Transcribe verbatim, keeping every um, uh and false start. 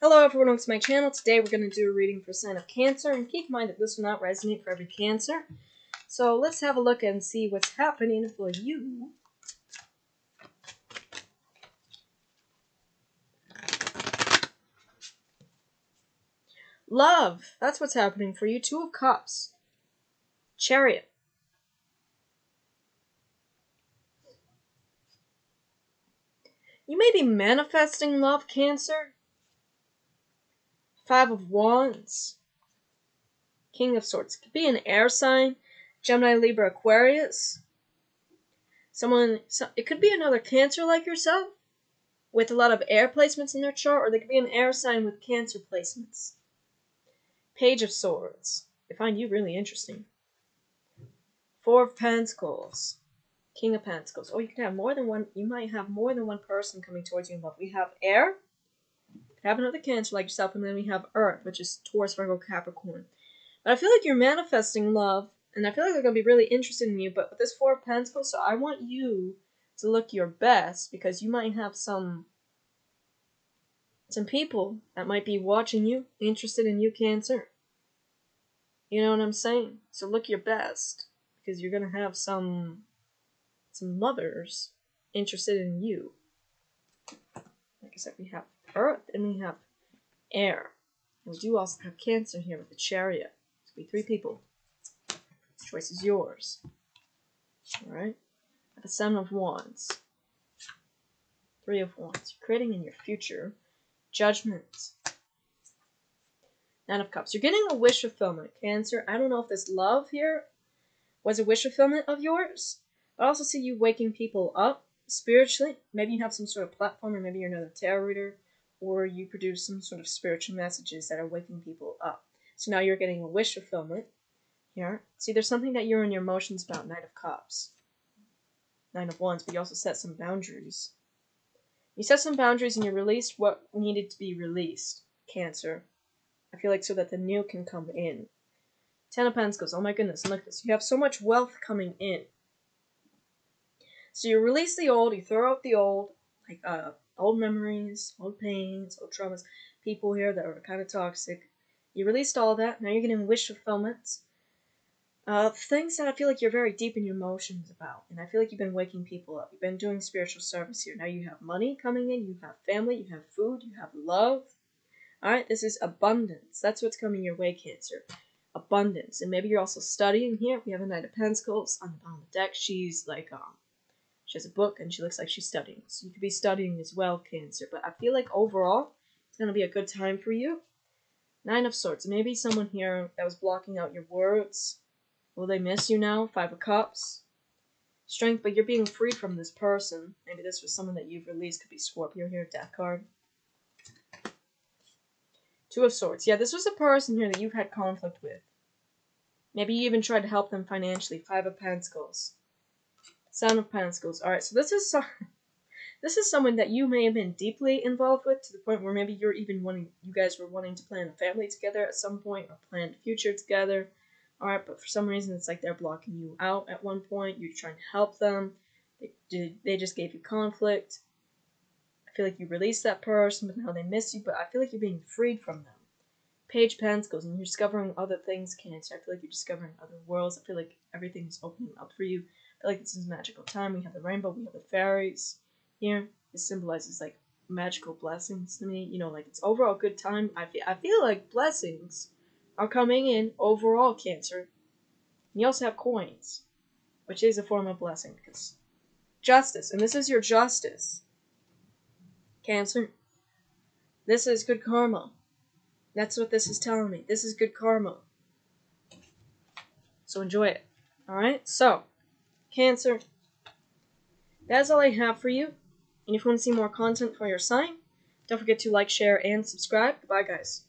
Hello everyone, welcome to my channel. Today we're going to do a reading for a sign of Cancer, and keep in mind that this will not resonate for every Cancer. So let's have a look and see what's happening for you. Love, that's what's happening for you. Two of Cups, Chariot. You may be manifesting love, Cancer. Five of Wands, King of Swords. It could be an air sign, Gemini, Libra, Aquarius. Someone, so, it could be another Cancer like yourself, with a lot of air placements in their chart, or they could be an air sign with Cancer placements. Page of Swords. They find you really interesting. Four of Pentacles, King of Pentacles. Or you could have more than one. You might have more than one person coming towards you in love. We have air. Have another Cancer like yourself, and then we have Earth, which is Taurus, Virgo, Capricorn. But I feel like you're manifesting love, and I feel like they're going to be really interested in you, but with this Four of Pentacles, so I want you to look your best, because you might have some some people that might be watching you, interested in you, Cancer. You know what I'm saying? So look your best, because you're going to have some some lovers interested in you. Like I said, we have Earth, and we have air. And we do also have Cancer here with the Chariot. It's going to be three people. The choice is yours. Alright? The Seven of Wands. Three of Wands. You're creating in your future judgments. Nine of Cups. You're getting a wish fulfillment, Cancer. I don't know if this love here was a wish fulfillment of yours. I also see you waking people up spiritually. Maybe you have some sort of platform, or maybe you're another tarot reader, or you produce some sort of spiritual messages that are waking people up. So now you're getting a wish fulfillment here. See, there's something that you're in your emotions about. Nine of Cups. Nine of Wands, but you also set some boundaries. You set some boundaries and you released what needed to be released, Cancer. I feel like so that the new can come in. Ten of Pentacles, oh my goodness, look at this. You have so much wealth coming in. So you release the old, you throw out the old, like, uh, old memories, old pains, old traumas, people here that are kind of toxic. You released all that. Now you're getting wish fulfillments. Uh, things that I feel like you're very deep in your emotions about. And I feel like you've been waking people up. You've been doing spiritual service here. Now you have money coming in. You have family. You have food. You have love. All right. This is abundance. That's what's coming your way, Cancer. Abundance. And maybe you're also studying here. We have a Knight of Pentacles on the bottom of the deck. She's like, um. She has a book, and she looks like she's studying. So you could be studying as well, Cancer. But I feel like overall, it's going to be a good time for you. Nine of Swords. Maybe someone here that was blocking out your words. Will they miss you now? Five of Cups. Strength, but you're being freed from this person. Maybe this was someone that you've released. Could be Scorpio here, Death card. Two of Swords. Yeah, this was a person here that you've had conflict with. Maybe you even tried to help them financially. Five of Pentacles. Seven of Pentacles. All right, so this is so, this is someone that you may have been deeply involved with, to the point where maybe you're even wanting, you guys were wanting to plan a family together at some point, or plan a future together. All right, but for some reason it's like they're blocking you out at one point. You're trying to help them. They did, they just gave you conflict. I feel like you released that person, but now they miss you. But I feel like you're being freed from them. Page of Pentacles, and you're discovering other things, Cancer. I feel like you're discovering other worlds. I feel like everything's opening up for you. I feel like this is a magical time. We have the rainbow, we have the fairies here. It symbolizes like magical blessings to me. You know, like it's overall good time. I feel I feel like blessings are coming in overall, Cancer. And you also have coins, which is a form of blessing, because justice, and this is your justice, Cancer. This is good karma. That's what this is telling me. This is good karma. So enjoy it. Alright, so Cancer, that's all I have for you, and if you want to see more content for your sign, don't forget to like, share, and subscribe. Goodbye, guys.